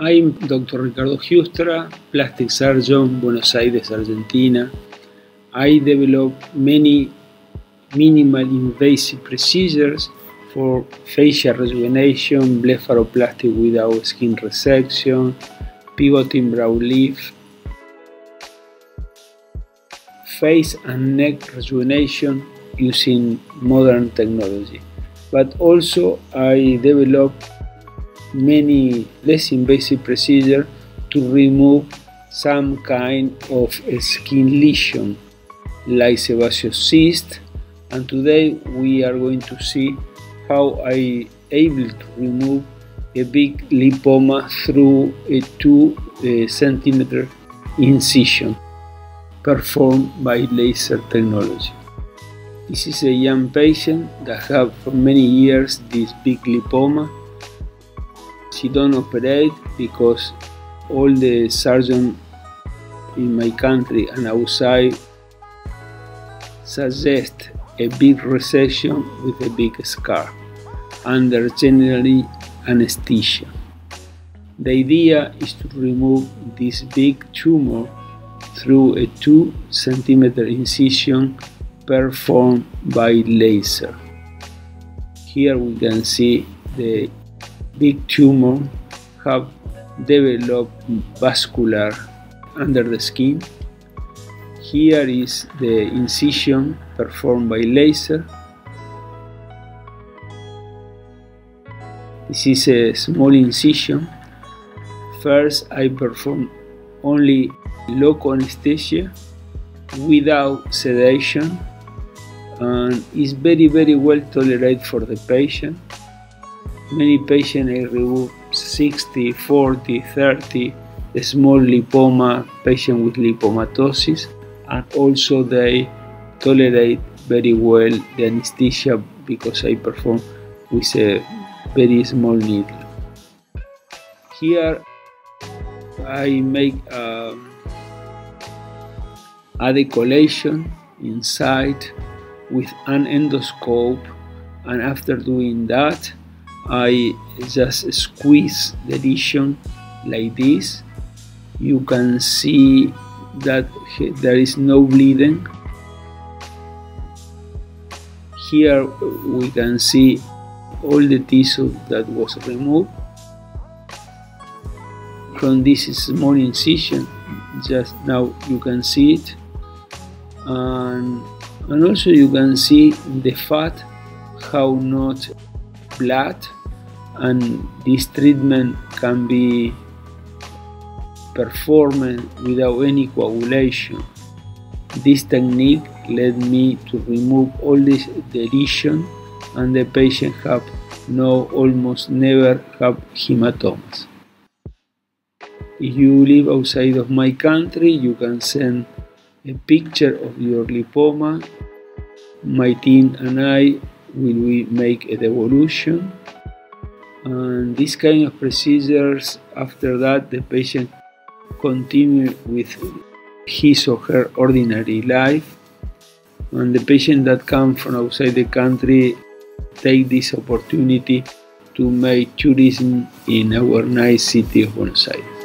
I'm Dr. Ricardo Hoogstra, plastic surgeon, Buenos Aires, Argentina. I develop many minimal invasive procedures for facial rejuvenation, blepharoplasty without skin resection, pivoting brow lift, face and neck rejuvenation using modern technology. But also I develop many less invasive procedures to remove some kind of skin lesion like sebaceous cyst, and today we are going to see how I able to remove a big lipoma through a 2 centimeter incision performed by laser technology. This is a young patient that have for many years this big lipoma. She don't operate because all the surgeons in my country and outside suggest a big resection with a big scar under generally anesthesia. The idea is to remove this big tumor through a 2 centimeter incision performed by laser. Here we can see the big tumor have developed vascular under the skin. Here is the incision performed by laser. This is a small incision. First, I perform only local anesthesia without sedation, and is very well tolerated for the patient. Many patients I remove 60, 40, 30 small lipoma, patient with lipomatosis, and also they tolerate very well the anesthesia because I perform with a very small needle. Here I make a decollation inside with an endoscope, and after doing that I just squeeze the lesion like this. You can see that there is no bleeding. Here we can see all the tissue that was removed. From this small incision, just now you can see it. And also you can see the fat, how not blood, and this treatment can be performed without any coagulation. This technique led me to remove all this lesion, and the patient have almost never have hematomas. If you live outside of my country, you can send a picture of your lipoma. My team and I will make a devolution, and this kind of procedures, after that the patient continue with his or her ordinary life, and the patient that come from outside the country take this opportunity to make tourism in our nice city of Buenos Aires.